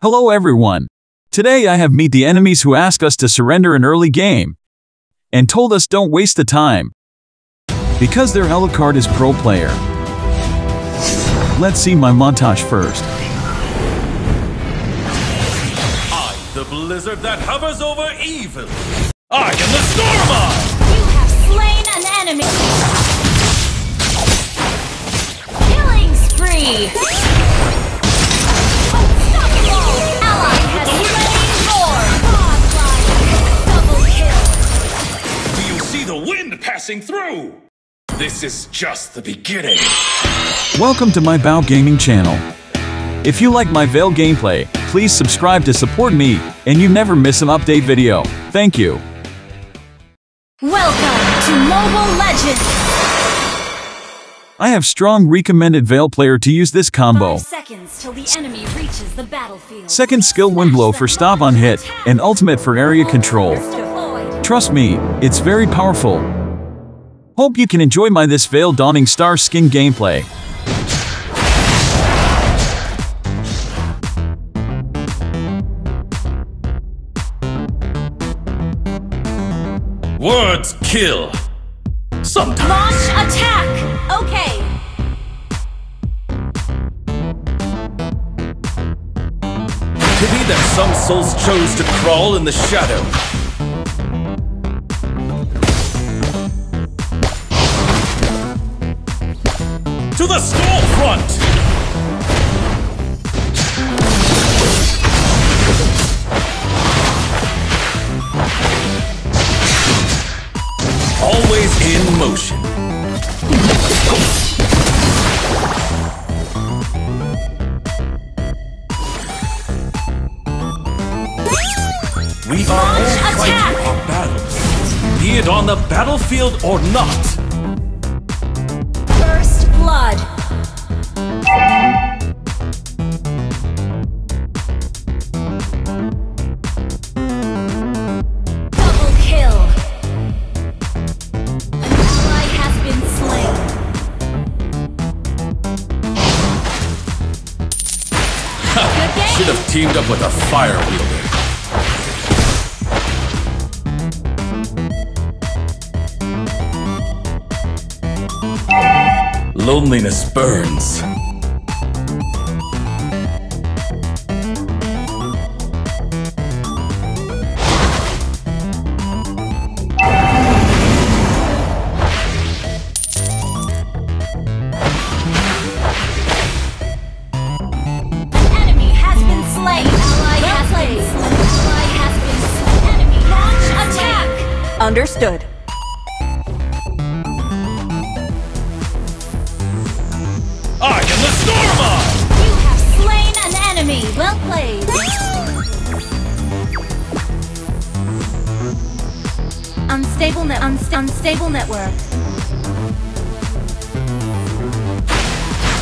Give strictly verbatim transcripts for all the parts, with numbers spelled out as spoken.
Hello everyone. Today I have meet the enemies who ask us to surrender an early game and told us don't waste the time because their Alucard is pro player. Let's see my montage first. I, the blizzard that hovers over evil. I am the storm eye. You have slain an enemy. Killing spree. Passing through. This is just the beginning. Welcome to my Bao Gaming channel. If you like my Vale gameplay, please subscribe to support me, and you never miss an update video. Thank you. Welcome to Mobile Legends. I have strong recommended Vale player to use this combo. Five seconds till the enemy reaches the battlefield. Second skill wind blow for stop on hit, and ultimate for area control. Trust me, it's very powerful. Hope you can enjoy my this Vale Dawning Star skin gameplay. Words kill. Sometimes. Launch attack. Okay. Could be that some souls chose to crawl in the shadow. To the skull front! Always in motion. We are all fighting our battles, be it on the battlefield or not. Blood. Double kill. An ally has been slain. Should have teamed up with a fire wielder. Loneliness burns. Well played. Unstable net, unsta unstable network.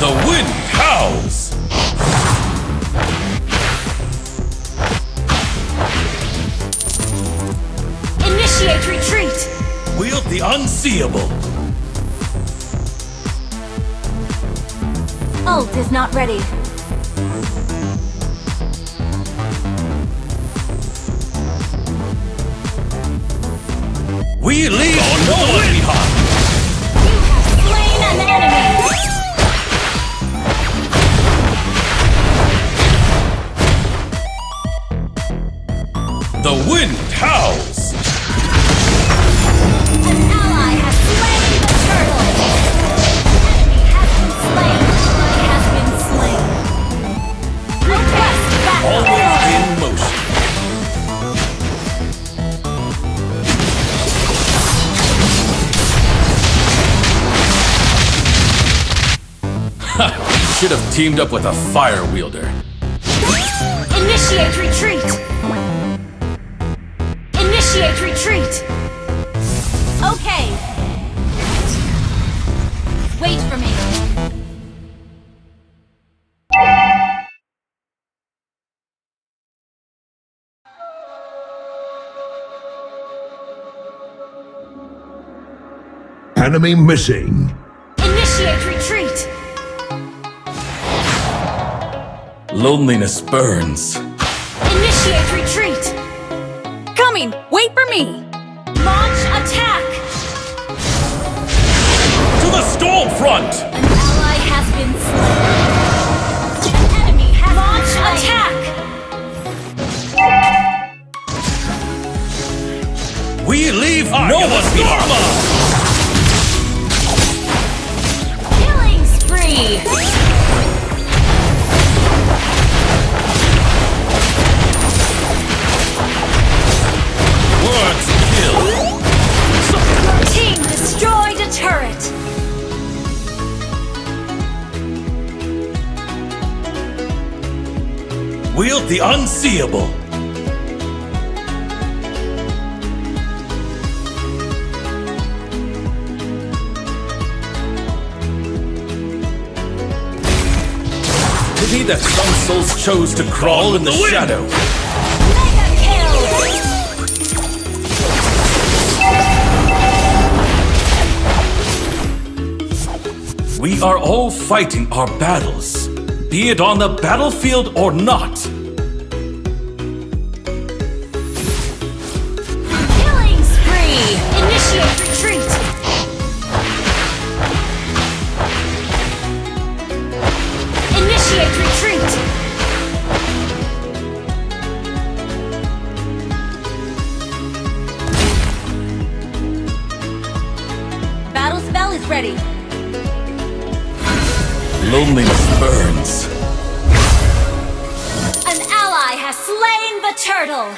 The wind howls. Initiate retreat. Wield the unseeable. Ult is not ready. We leave on no one behind! You have slain an enemy! The wind howls! An ally has slain the turtle! An enemy has been slain! An ally has been slain! Request battle! Always in motion! Should have teamed up with a fire wielder. Initiate retreat! Initiate retreat! Okay! Wait for me. Enemy missing. Initiate retreat! Loneliness burns. Initiate retreat! Coming! Wait for me! Launch attack! To the storm front! An ally has been slain. An enemy has Launch been slain. Attack! We leave Our Nova Storma! Killing spree! Words kill. Your team destroyed a turret. Wield the unseeable. Pity that some souls chose to crawl in the shadow. We are all fighting our battles, be it on the battlefield or not. Killing spree! Initiate retreat! Initiate retreat! Battle spell is ready. Loneliness burns. An ally has slain the turtle.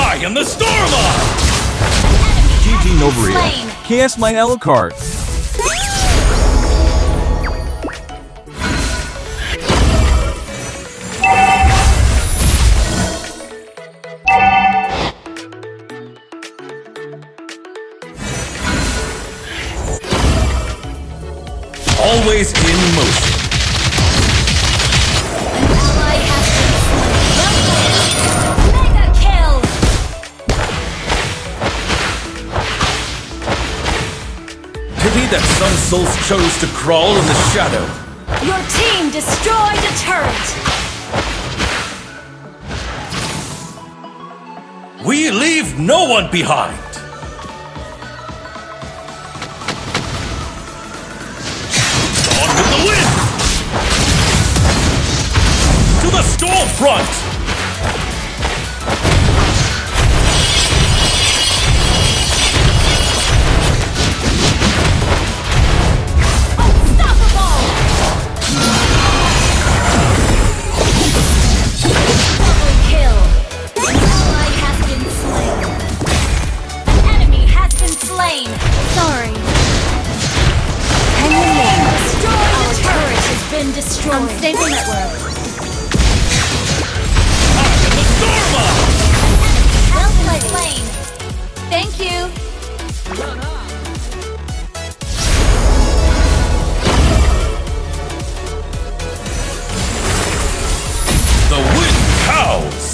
I am the Storma! G G Nobriel. K S my Alucard. Always in motion. An ally has been slain. Mega kill! Pity that some souls chose to crawl in the shadow. Your team destroyed a turret. We leave no one behind. Front! Unstoppable! Double kill! An ally has been slain. An enemy has been slain. Sorry. Destroy the turret has been destroyed. Unstable network. Thank you. The wind howls.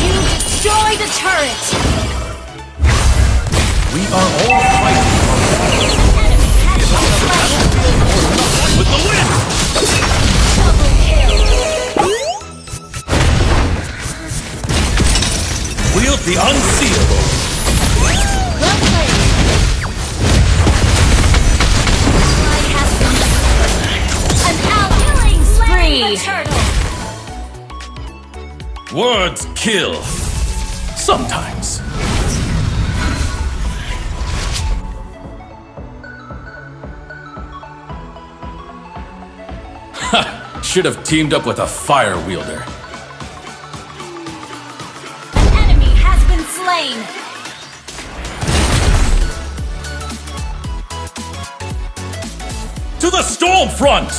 You destroy the turret. We are all fighting. It's on the battlefield with the wind. The unseeable. Well played. An out-killing spree. Words kill. Sometimes. Ha! Should have teamed up with a fire wielder. To the storm front.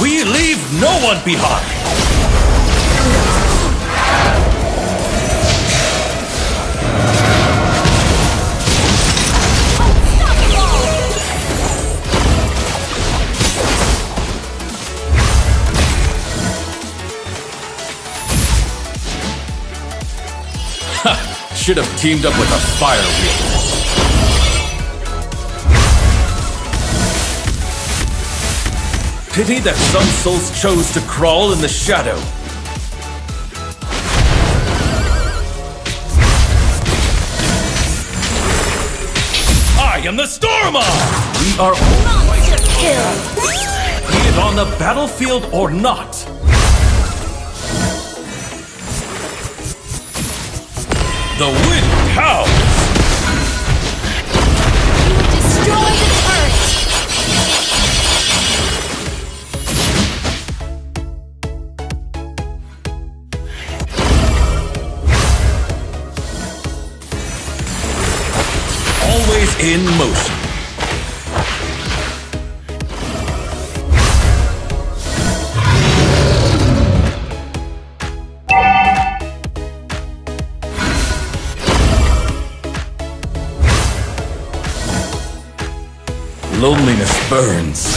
We leave no one behind. should have teamed up with a fire wheel. Pity that some souls chose to crawl in the shadow. I am the Stormer! We are all like kill. Be it on the battlefield or not. The wind howls! You destroy the turret! Always in motion. Loneliness burns.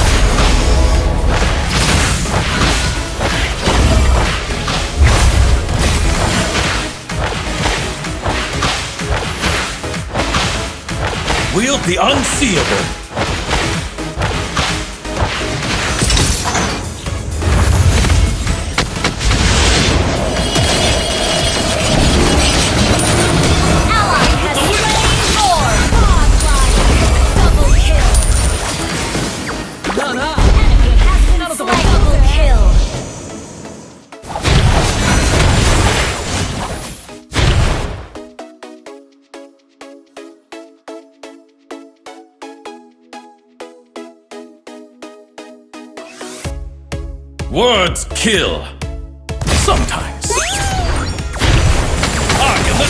Wield the unseeable. Words kill. Sometimes. I am the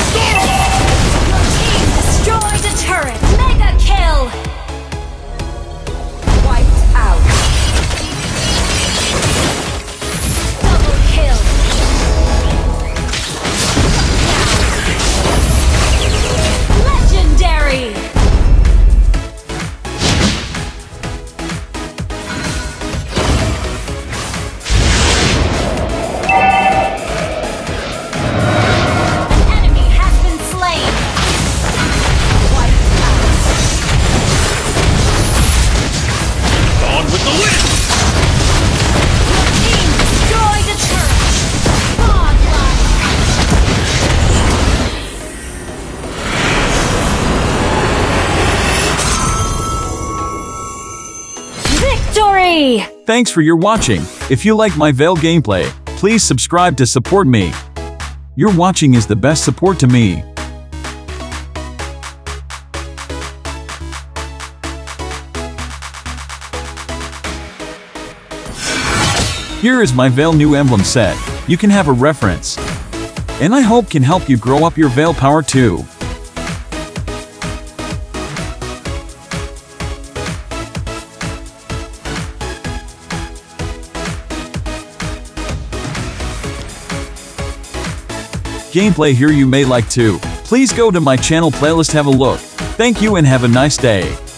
Storm! Destroyed a turret. Mega kill. Wiped out. Double kill. Legendary. Thanks for your watching. If you like my Veil gameplay, please subscribe to support me. Your watching is the best support to me. Here is my Veil new emblem set. You can have a reference. And I hope can help you grow up your Veil power too. Gameplay here you may like too. Please go to my channel playlist, have a look. Thank you and have a nice day.